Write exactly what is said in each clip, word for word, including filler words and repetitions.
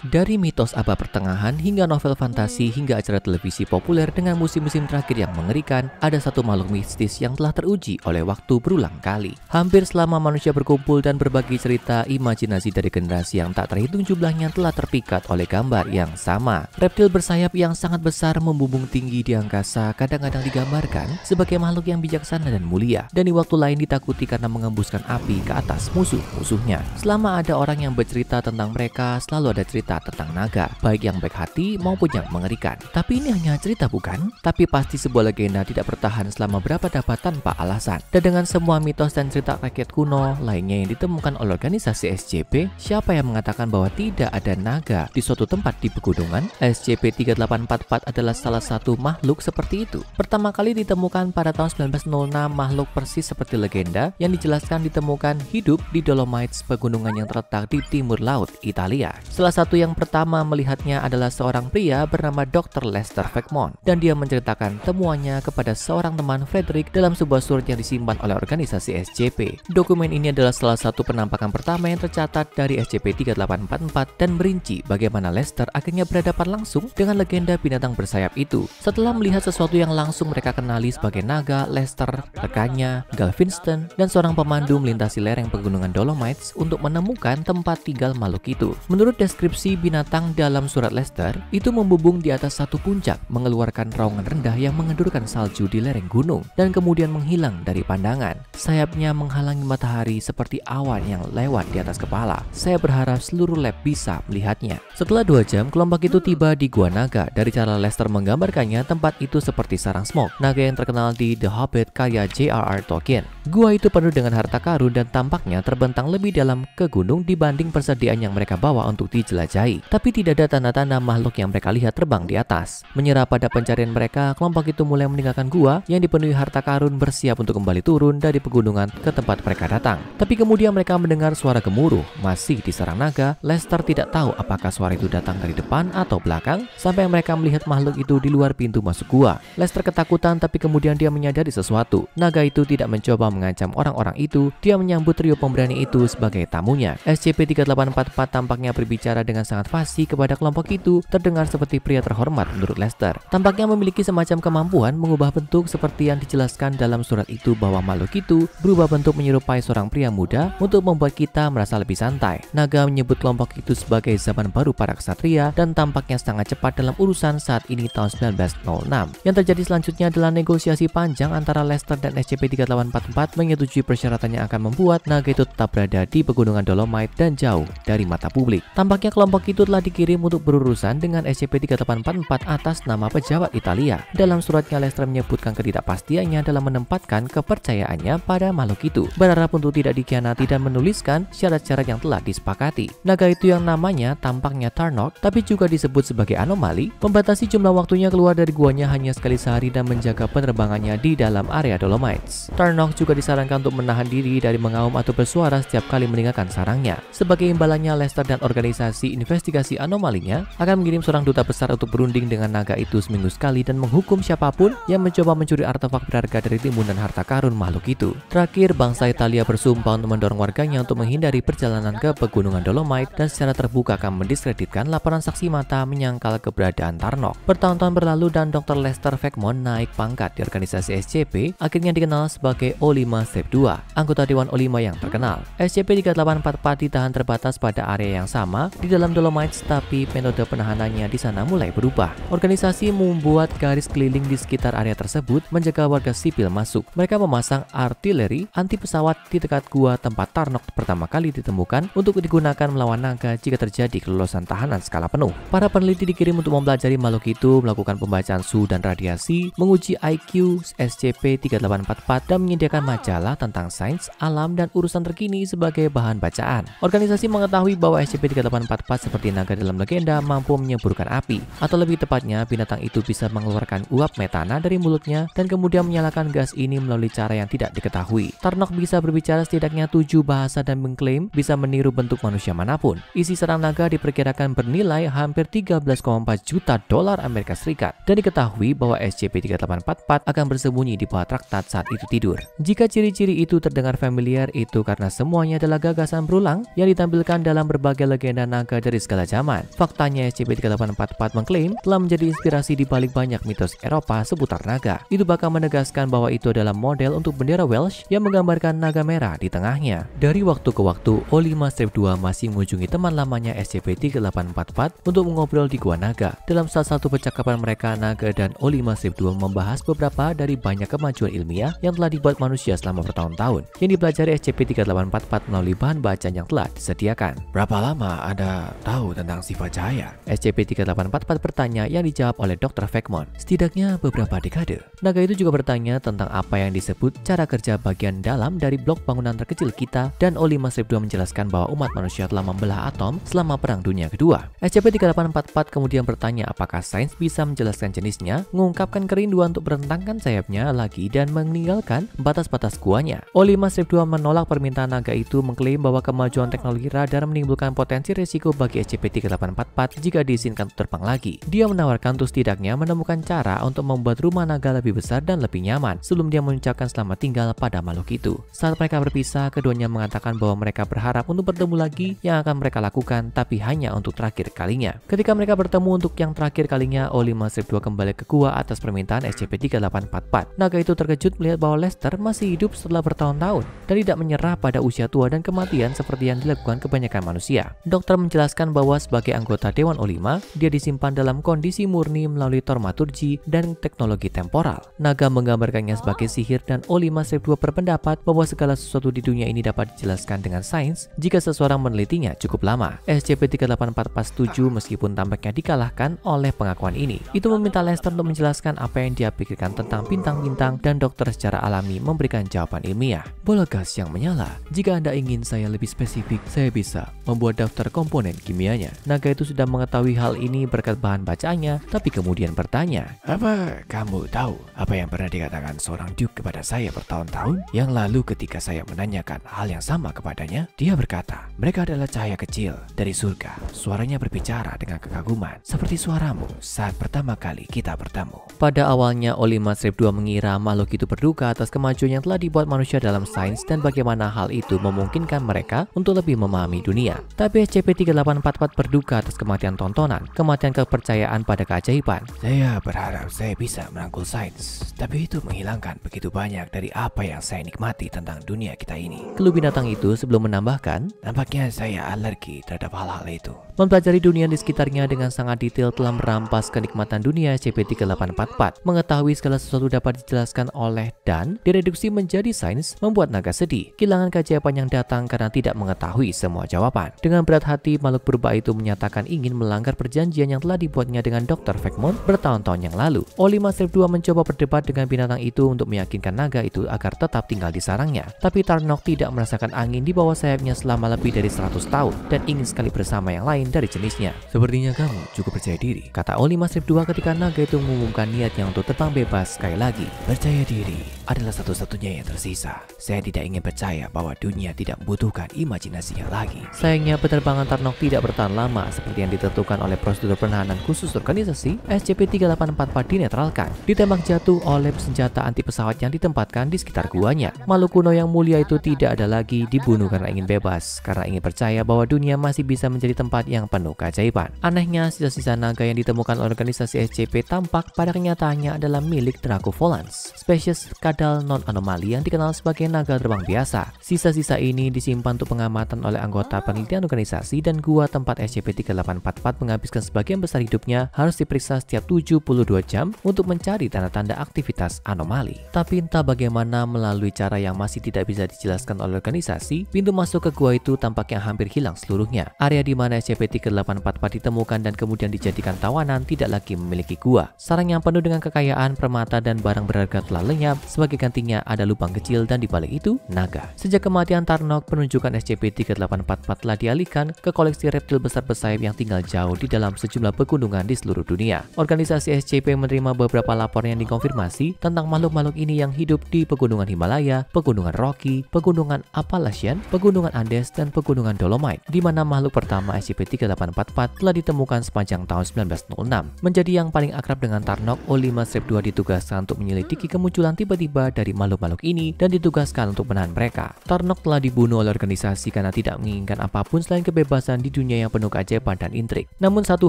Dari mitos abad pertengahan hingga novel fantasi hingga acara televisi populer dengan musim-musim terakhir yang mengerikan, ada satu makhluk mistis yang telah teruji oleh waktu berulang kali. Hampir selama manusia berkumpul dan berbagi cerita, imajinasi dari generasi yang tak terhitung jumlahnya telah terpikat oleh gambar yang sama. Reptil bersayap yang sangat besar membumbung tinggi di angkasa kadang-kadang digambarkan sebagai makhluk yang bijaksana dan mulia, dan di waktu lain ditakuti karena mengembuskan api ke atas musuh-musuhnya. Selama ada orang yang bercerita tentang mereka, selalu ada cerita tentang naga, baik yang baik hati maupun yang mengerikan. Tapi ini hanya cerita bukan? Tapi pasti sebuah legenda tidak bertahan selama berapa abad tanpa alasan. Dan dengan semua mitos dan cerita rakyat kuno lainnya yang ditemukan oleh organisasi S C P, siapa yang mengatakan bahwa tidak ada naga di suatu tempat di pegunungan? S C P tiga delapan empat empat adalah salah satu makhluk seperti itu. Pertama kali ditemukan pada tahun seribu sembilan ratus enam, makhluk persis seperti legenda yang dijelaskan ditemukan hidup di Dolomites, pegunungan yang terletak di timur laut Italia. Salah satu yang pertama melihatnya adalah seorang pria bernama dokter Lester Feckmon, dan dia menceritakan temuannya kepada seorang teman Frederick dalam sebuah surat yang disimpan oleh organisasi S C P. Dokumen ini adalah salah satu penampakan pertama yang tercatat dari S C P tiga delapan empat empat dan merinci bagaimana Lester akhirnya berhadapan langsung dengan legenda binatang bersayap itu. Setelah melihat sesuatu yang langsung mereka kenali sebagai naga, Lester, rekannya, Galvinston, dan seorang pemandu melintasi lereng pegunungan Dolomites untuk menemukan tempat tinggal makhluk itu. Menurut deskripsi binatang dalam surat Lester, itu membumbung di atas satu puncak, mengeluarkan raungan rendah yang mengendurkan salju di lereng gunung, dan kemudian menghilang dari pandangan. Sayapnya menghalangi matahari seperti awan yang lewat di atas kepala. Saya berharap seluruh lab bisa melihatnya. Setelah dua jam, kelompok itu tiba di Gua Naga. Dari cara Lester menggambarkannya, tempat itu seperti sarang Smaug, naga yang terkenal di The Hobbit karya J R R Tolkien. Gua itu penuh dengan harta karun dan tampaknya terbentang lebih dalam ke gunung dibanding persediaan yang mereka bawa untuk dijelajahi. Tapi tidak ada tanda-tanda makhluk yang mereka lihat terbang di atas. Menyerah pada pencarian mereka, kelompok itu mulai meninggalkan gua yang dipenuhi harta karun, bersiap untuk kembali turun dari pegunungan ke tempat mereka datang. Tapi kemudian mereka mendengar suara gemuruh, masih diserang naga. Lester tidak tahu apakah suara itu datang dari depan atau belakang, sampai mereka melihat makhluk itu di luar pintu masuk gua. Lester ketakutan, tapi kemudian dia menyadari sesuatu. Naga itu tidak mencoba mengancam orang-orang itu, dia menyambut trio pemberani itu sebagai tamunya. S C P tiga delapan empat empat tampaknya berbicara dengan sangat fasih kepada kelompok itu, terdengar seperti pria terhormat menurut Lester. Tampaknya memiliki semacam kemampuan mengubah bentuk seperti yang dijelaskan dalam surat itu, bahwa makhluk itu berubah bentuk menyerupai seorang pria muda untuk membuat kita merasa lebih santai. Naga menyebut kelompok itu sebagai zaman baru para kesatria dan tampaknya sangat cepat dalam urusan saat ini tahun seribu sembilan ratus enam. Yang terjadi selanjutnya adalah negosiasi panjang antara Lester dan S C P tiga delapan empat empat menyetujui persyaratan yang akan membuat naga itu tetap berada di pegunungan Dolomite dan jauh dari mata publik. Tampaknya kelompok Kelompok itu telah dikirim untuk berurusan dengan S C P tiga delapan empat empat atas nama pejabat Italia. Dalam suratnya, Lester menyebutkan ketidakpastiannya dalam menempatkan kepercayaannya pada makhluk itu, berharap untuk tidak dikhianati dan menuliskan syarat-syarat yang telah disepakati. Naga itu yang namanya tampaknya Tarnock, tapi juga disebut sebagai anomali, membatasi jumlah waktunya keluar dari guanya hanya sekali sehari dan menjaga penerbangannya di dalam area Dolomites. Tarnock juga disarankan untuk menahan diri dari mengaum atau bersuara setiap kali meninggalkan sarangnya. Sebagai imbalannya, Lester dan organisasi investigasi anomalinya akan mengirim seorang duta besar untuk berunding dengan naga itu seminggu sekali dan menghukum siapapun yang mencoba mencuri artefak berharga dari timun dan harta karun makhluk itu. Terakhir, bangsa Italia bersumpah untuk mendorong warganya untuk menghindari perjalanan ke pegunungan Dolomite dan secara terbuka akan mendiskreditkan laporan saksi mata menyangkal keberadaan Tarnock. Bertahun-tahun berlalu dan dokter Lester Feckmon naik pangkat di organisasi S C P, akhirnya dikenal sebagai O lima dua, anggota Dewan O lima yang terkenal. S C P tiga delapan empat empat ditahan terbatas pada area yang sama di dalam Dolomites, tapi metode penahanannya di sana mulai berubah. Organisasi membuat garis keliling di sekitar area tersebut, menjaga warga sipil masuk. Mereka memasang artileri anti pesawat di dekat gua tempat Tarnock pertama kali ditemukan untuk digunakan melawan naga jika terjadi kelulusan tahanan skala penuh. Para peneliti dikirim untuk mempelajari makhluk itu, melakukan pembacaan suhu dan radiasi, menguji I Q S C P tiga delapan empat empat, dan menyediakan majalah tentang sains, alam, dan urusan terkini sebagai bahan bacaan. Organisasi mengetahui bahwa S C P tiga delapan empat empat seperti naga dalam legenda mampu menyemburkan api, atau lebih tepatnya binatang itu bisa mengeluarkan uap metana dari mulutnya dan kemudian menyalakan gas ini melalui cara yang tidak diketahui. Tarnock bisa berbicara setidaknya tujuh bahasa dan mengklaim bisa meniru bentuk manusia manapun. Isi sarang naga diperkirakan bernilai hampir tiga belas koma empat juta dolar Amerika Serikat dan diketahui bahwa S C P tiga delapan empat empat akan bersembunyi di bawah traktat saat itu tidur. Jika ciri-ciri itu terdengar familiar, itu karena semuanya adalah gagasan berulang yang ditampilkan dalam berbagai legenda naga dari dari segala zaman. Faktanya, S C P tiga delapan empat empat mengklaim telah menjadi inspirasi di balik banyak mitos Eropa seputar naga. Itu bahkan menegaskan bahwa itu adalah model untuk bendera Welsh yang menggambarkan naga merah di tengahnya. Dari waktu ke waktu, O lima dua masih mengunjungi teman lamanya S C P tiga delapan empat empat untuk mengobrol di Gua Naga. Dalam salah satu percakapan mereka, Naga dan O lima dua membahas beberapa dari banyak kemajuan ilmiah yang telah dibuat manusia selama bertahun-tahun, yang dipelajari S C P tiga delapan empat empat melalui bahan bacaan yang telah disediakan. Berapa lama Anda tahu tentang Shiva Jaya? S C P tiga delapan empat empat bertanya yang dijawab oleh dokter Feckmon. Setidaknya beberapa dekade. Naga itu juga bertanya tentang apa yang disebut cara kerja bagian dalam dari blok bangunan terkecil kita, dan O lima dua menjelaskan bahwa umat manusia telah membelah atom selama Perang Dunia Kedua. S C P tiga delapan empat empat kemudian bertanya apakah sains bisa menjelaskan jenisnya, mengungkapkan kerinduan untuk berentangkan sayapnya lagi dan meninggalkan batas-batas guanya. O lima dua menolak permintaan Naga itu, mengklaim bahwa kemajuan teknologi radar menimbulkan potensi risiko bagi S C P tiga delapan empat empat jika diizinkan untuk terbang lagi. Dia menawarkan untuk setidaknya menemukan cara untuk membuat rumah naga lebih besar dan lebih nyaman sebelum dia mengucapkan selamat tinggal pada makhluk itu. Saat mereka berpisah, keduanya mengatakan bahwa mereka berharap untuk bertemu lagi yang akan mereka lakukan, tapi hanya untuk terakhir kalinya. Ketika mereka bertemu untuk yang terakhir kalinya, O lima dua kembali ke gua atas permintaan S C P tiga delapan empat empat. Naga itu terkejut melihat bahwa Lester masih hidup setelah bertahun-tahun dan tidak menyerah pada usia tua dan kematian seperti yang dilakukan kebanyakan manusia. Dokter menjelaskan bahwa sebagai anggota Dewan O lima, dia disimpan dalam kondisi murni melalui tormaturgi dan teknologi temporal. Naga menggambarkannya sebagai sihir, dan O lima dua berpendapat bahwa segala sesuatu di dunia ini dapat dijelaskan dengan sains jika seseorang menelitinya cukup lama. S C P tiga delapan empat empat setuju meskipun tampaknya dikalahkan oleh pengakuan ini. Itu meminta Lester untuk menjelaskan apa yang dia pikirkan tentang bintang-bintang, dan dokter secara alami memberikan jawaban ilmiah. Bola gas yang menyala. Jika Anda ingin saya lebih spesifik, saya bisa membuat daftar komponen kimianya. Naga itu sudah mengetahui hal ini berkat bahan bacaannya, tapi kemudian bertanya, apa kamu tahu apa yang pernah dikatakan seorang duke kepada saya bertahun-tahun yang lalu ketika saya menanyakan hal yang sama kepadanya? Dia berkata, mereka adalah cahaya kecil dari surga. Suaranya berbicara dengan kekaguman, seperti suaramu saat pertama kali kita bertemu. Pada awalnya, O lima dua mengira makhluk itu berduka atas kemajuan yang telah dibuat manusia dalam sains dan bagaimana hal itu memungkinkan mereka untuk lebih memahami dunia. Tapi S C P tiga delapan empat empat berduka atas kematian tontonan, kematian kepercayaan pada keajaiban. Saya berharap saya bisa merangkul sains, tapi itu menghilangkan begitu banyak dari apa yang saya nikmati tentang dunia kita ini. Keluh binatang itu sebelum menambahkan, nampaknya saya alergi terhadap hal-hal itu. Mempelajari dunia di sekitarnya dengan sangat detail telah merampas kenikmatan dunia S C P tiga delapan empat empat. Mengetahui segala sesuatu dapat dijelaskan oleh dan direduksi menjadi sains membuat naga sedih, kehilangan keajaiban yang datang karena tidak mengetahui semua jawaban. Dengan berat hati, makhluk berubah itu menyatakan ingin melanggar perjanjian yang telah dibuatnya dengan dokter Feckmon bertahun-tahun yang lalu. O lima dua mencoba berdebat dengan binatang itu untuk meyakinkan naga itu agar tetap tinggal di sarangnya. Tapi Tarnock tidak merasakan angin di bawah sayapnya selama lebih dari seratus tahun dan ingin sekali bersama yang lain dari jenisnya. Sepertinya kamu cukup percaya diri, kata O lima dua ketika naga itu mengumumkan niatnya untuk terbang bebas sekali lagi. Percaya diri adalah satu-satunya yang tersisa. Saya tidak ingin percaya bahwa dunia tidak membutuhkan imajinasinya lagi. Sayangnya penerbangan Tarnock tidak bertahan lama seperti yang ditentukan oleh prosedur penahanan khusus organisasi. S C P tiga delapan empat empat dinetralkan, ditembak jatuh oleh senjata anti pesawat yang ditempatkan di sekitar guanya. Makhluk kuno yang mulia itu tidak ada lagi, dibunuh karena ingin bebas, karena ingin percaya bahwa dunia masih bisa menjadi tempat yang penuh keajaiban. Anehnya, sisa-sisa naga yang ditemukan oleh organisasi S C P tampak pada kenyataannya adalah milik Draco Volans, spesies kadal non-anomali yang dikenal sebagai naga terbang biasa. Sisa-sisa ini disimpan untuk pengamatan oleh anggota penelitian organisasi, dan gua tempat S C P tiga delapan empat empat menghabiskan sebagian besar hidupnya harus diperiksa setiap tujuh puluh dua jam untuk mencari tanda-tanda aktivitas anomali. Tapi entah bagaimana, melalui cara yang masih tidak bisa dijelaskan oleh organisasi, pintu masuk ke gua itu tampaknya hampir hilang seluruhnya. Area di mana S C P tiga delapan empat empat ditemukan dan kemudian dijadikan tawanan tidak lagi memiliki gua. Sarang yang penuh dengan kekayaan, permata, dan barang berharga telah lenyap. Sebagai gantinya ada lubang kecil, dan di balik itu naga. Sejak kematian Tarnock, penunjukan S C P tiga delapan empat empat telah dialihkan ke koleksi reptil besar bersayap yang tinggal jauh di dalam sejumlah pegunungan di seluruh dunia. Organisasi S C P menerima beberapa laporan yang dikonfirmasi tentang makhluk-makhluk ini yang hidup di pegunungan Himalaya, pegunungan Rocky, pegunungan Appalachian, pegunungan Andes, dan pegunungan Dolomite, di mana makhluk pertama S C P tiga delapan empat empat telah ditemukan sepanjang tahun seribu sembilan ratus enam. Menjadi yang paling akrab dengan Tarnock, O lima dua ditugaskan untuk menyelidiki kemunculan tiba-tiba dari makhluk-makhluk ini dan ditugaskan untuk menahan mereka. Tarnock telah dibunuh oleh organisasi karena tidak menginginkan apapun selain kebebasan di dunia dunia yang penuh keajaiban dan intrik. Namun satu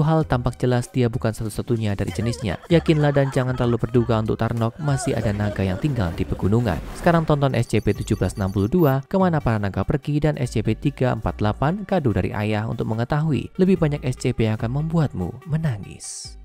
hal tampak jelas, dia bukan satu-satunya dari jenisnya. Yakinlah dan jangan terlalu berduga untuk Tarnock masih ada naga yang tinggal di pegunungan. Sekarang tonton S C P tujuh belas enam puluh dua, Kemana Para Naga Pergi, dan S C P tiga empat delapan, Kado dari Ayah, untuk mengetahui lebih banyak S C P yang akan membuatmu menangis.